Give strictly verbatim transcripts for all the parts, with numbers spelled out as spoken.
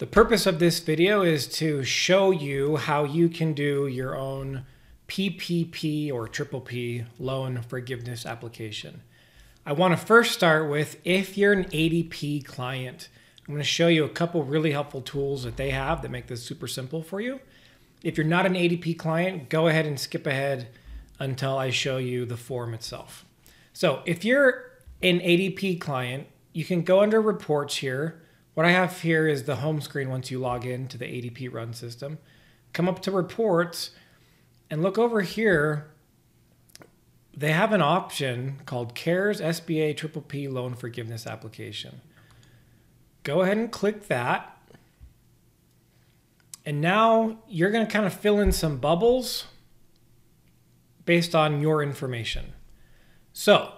The purpose of this video is to show you how you can do your own P P P or triple P loan forgiveness application. I want to first start with if you're an A D P client, I'm going to show you a couple really helpful tools that they have that make this super simple for you. If you're not an A D P client, go ahead and skip ahead until I show you the form itself. So if you're an A D P client, you can go under reports here. What I have here is the home screen once you log in to the A D P run system. Come up to reports and look over here. They have an option called CARES S B A Triple P Loan Forgiveness Application. Go ahead and click that. And now you're going to kind of fill in some bubbles based on your information. So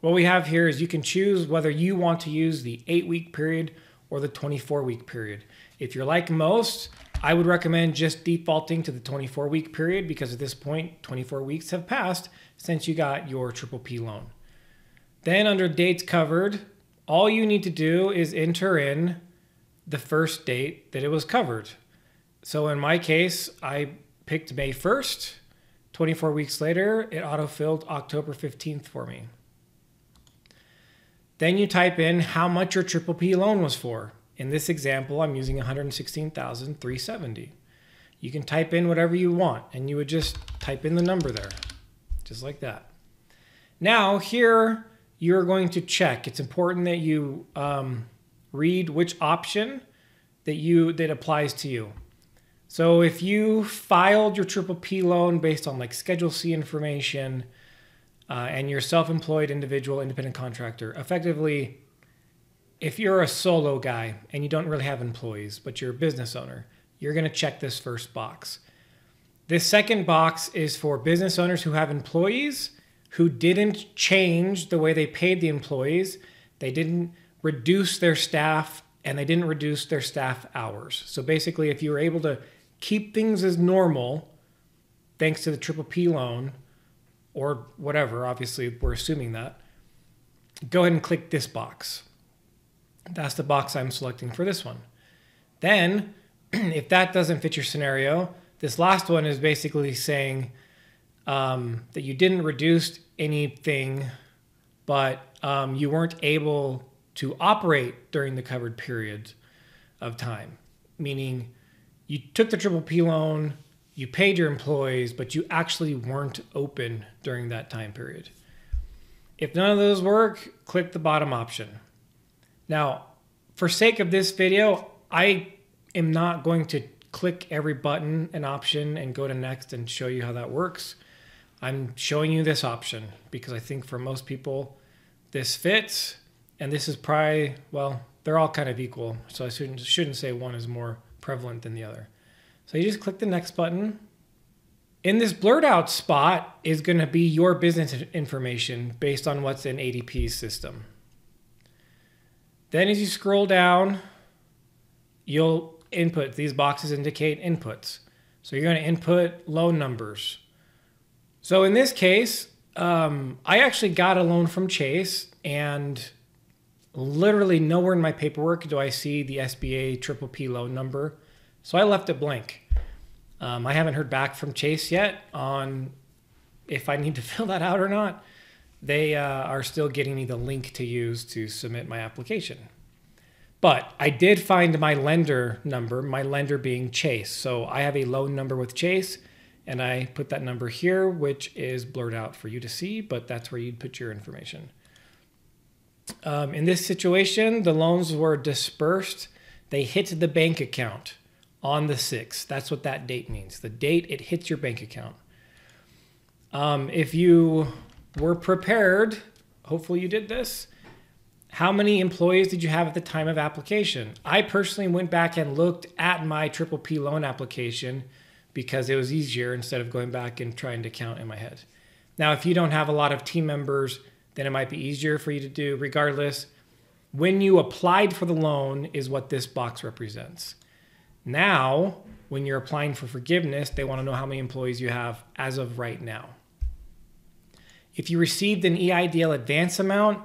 what we have here is you can choose whether you want to use the eight week period or the twenty-four week period. If you're like most, I would recommend just defaulting to the twenty-four week period because at this point, twenty-four weeks have passed since you got your triple P loan. Then under dates covered, all you need to do is enter in the first date that it was covered. So in my case, I picked May first, twenty-four weeks later, it auto-filled October fifteenth for me. Then you type in how much your triple P loan was for. In this example, I'm using one hundred sixteen thousand three hundred seventy dollars. You can type in whatever you want, and you would just type in the number there, just like that. Now here, you're going to check. It's important that you um, read which option that, you, that applies to you. So if you filed your triple P loan based on like Schedule C information, Uh, and you're self-employed, individual, independent contractor. Effectively, if you're a solo guy and you don't really have employees, but you're a business owner, you're going to check this first box. This second box is for business owners who have employees who didn't change the way they paid the employees. They didn't reduce their staff and they didn't reduce their staff hours. So basically, if you were able to keep things as normal, thanks to the triple P loan, or whatever, obviously we're assuming that, go ahead and click this box. That's the box I'm selecting for this one. Then, if that doesn't fit your scenario, this last one is basically saying um, that you didn't reduce anything, but um, you weren't able to operate during the covered period of time. Meaning, you took the triple P loan, you paid your employees, but you actually weren't open during that time period. If none of those work, click the bottom option. Now, for sake of this video, I am not going to click every button and option and go to next and show you how that works. I'm showing you this option because I think for most people, this fits. And this is probably, well, they're all kind of equal. So I shouldn't, shouldn't say one is more prevalent than the other. So you just click the next button. In this blurred out spot is going to be your business information based on what's in A D P's system. Then as you scroll down, you'll input. These boxes indicate inputs. So you're going to input loan numbers. So in this case, um, I actually got a loan from Chase, and literally nowhere in my paperwork do I see the S B A triple P loan number. So I left it blank. Um, I haven't heard back from Chase yet on if I need to fill that out or not. They uh, are still getting me the link to use to submit my application. But I did find my lender number, my lender being Chase. So I have a loan number with Chase, and I put that number here, which is blurred out for you to see, but that's where you'd put your information. Um, in this situation, the loans were dispersed. They hit the bank account on the sixth. That's what that date means. The date it hits your bank account. Um, if you were prepared, hopefully you did this, how many employees did you have at the time of application? I personally went back and looked at my triple P loan application because it was easier instead of going back and trying to count in my head. Now, if you don't have a lot of team members, then it might be easier for you to do. Regardless, when you applied for the loan is what this box represents. Now, when you're applying for forgiveness, they want to know how many employees you have as of right now. If you received an E I D L advance amount,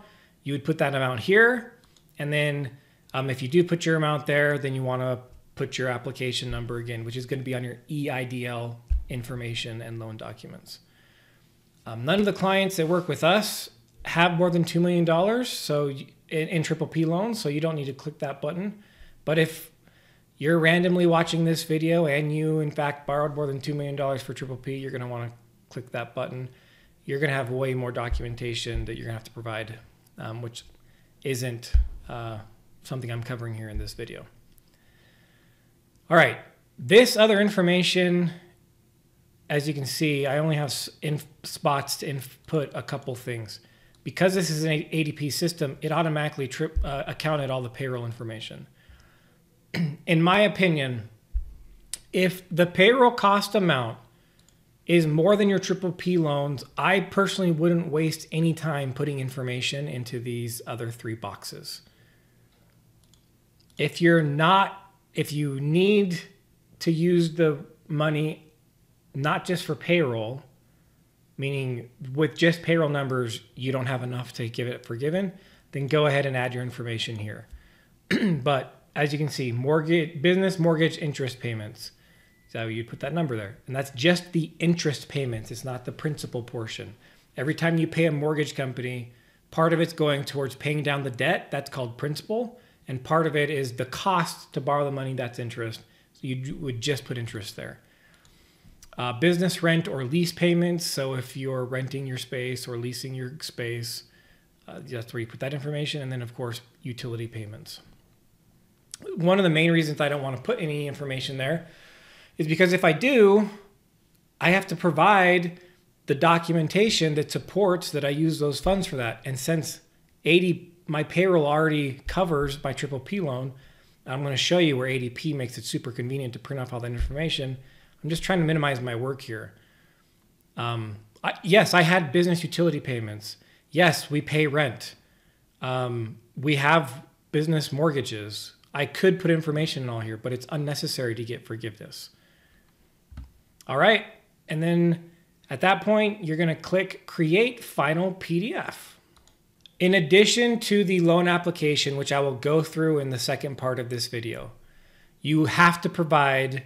you would put that amount here. And then Um, if you do put your amount there, then you want to put your application number again, which is going to be on your E I D L information and loan documents. Um, none of the clients that work with us have more than two million dollars, so in, in triple P loans, so you don't need to click that button. But if you're randomly watching this video and you, in fact, borrowed more than two million dollars for triple P, you're going to want to click that button. You're going to have way more documentation that you're going to have to provide, um, which isn't uh, something I'm covering here in this video. All right, this other information, as you can see, I only have in spots to input a couple things. Because this is an A D P system, it automatically trip, uh, accounted all the payroll information. In my opinion, if the payroll cost amount is more than your triple P loans, I personally wouldn't waste any time putting information into these other three boxes. If you're not, if you need to use the money not just for payroll, meaning with just payroll numbers, you don't have enough to give it for given, then go ahead and add your information here. But as you can see, mortgage, business mortgage interest payments. So you put that number there. And that's just the interest payments. It's not the principal portion. Every time you pay a mortgage company, part of it's going towards paying down the debt. That's called principal. And part of it is the cost to borrow the money. That's interest. So you would just put interest there. Uh, business rent or lease payments. So if you're renting your space or leasing your space, uh, that's where you put that information. And then, of course, utility payments. One of the main reasons I don't want to put any information there is because if I do, I have to provide the documentation that supports that I use those funds for that. And since eighty, my payroll already covers my triple P loan, I'm going to show you where A D P makes it super convenient to print off all that information. I'm just trying to minimize my work here. Um, I, yes, I had business utility payments. Yes, we pay rent. Um, we have business mortgages. I could put information in all here, but it's unnecessary to get forgiveness. All right, and then at that point, you're gonna click Create Final P D F. In addition to the loan application, which I will go through in the second part of this video, you have to provide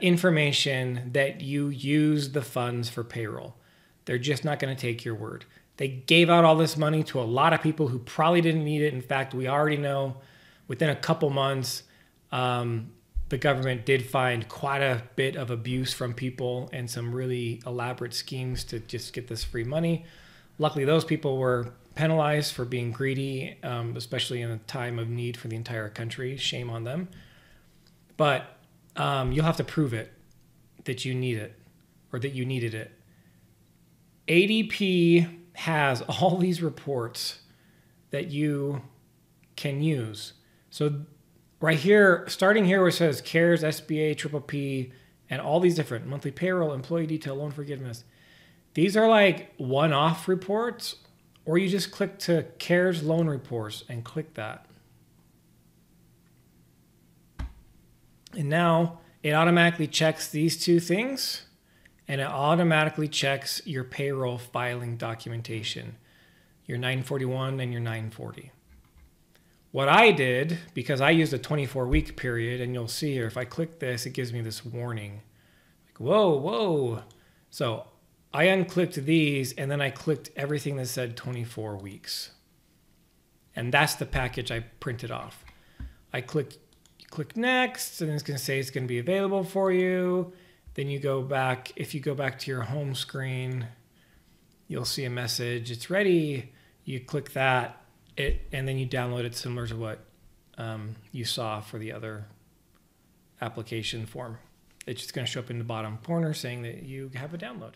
information that you use the funds for payroll. They're just not gonna take your word. They gave out all this money to a lot of people who probably didn't need it. In fact, we already know within a couple months, um, the government did find quite a bit of abuse from people and some really elaborate schemes to just get this free money. Luckily, those people were penalized for being greedy, um, especially in a time of need for the entire country. Shame on them. But um, you'll have to prove it, that you need it or that you needed it. A D P has all these reports that you can use. So right here, starting here where it says CARES, S B A, triple P, and all these different monthly payroll, employee detail, loan forgiveness. These are like one-off reports, or you just click to CARES loan reports and click that. And now it automatically checks these two things, and it automatically checks your payroll filing documentation, your nine forty-one and your nine forty. What I did, because I used a twenty-four week period, and you'll see here, if I click this, it gives me this warning. Like, whoa, whoa. So I unclicked these, and then I clicked everything that said twenty-four weeks. And that's the package I printed off. I clicked, click next, and it's gonna say it's gonna be available for you. Then you go back, if you go back to your home screen, you'll see a message, it's ready. You click that. It, and then you download it similar to what um, you saw for the other application form. It's just going to show up in the bottom corner saying that you have a download.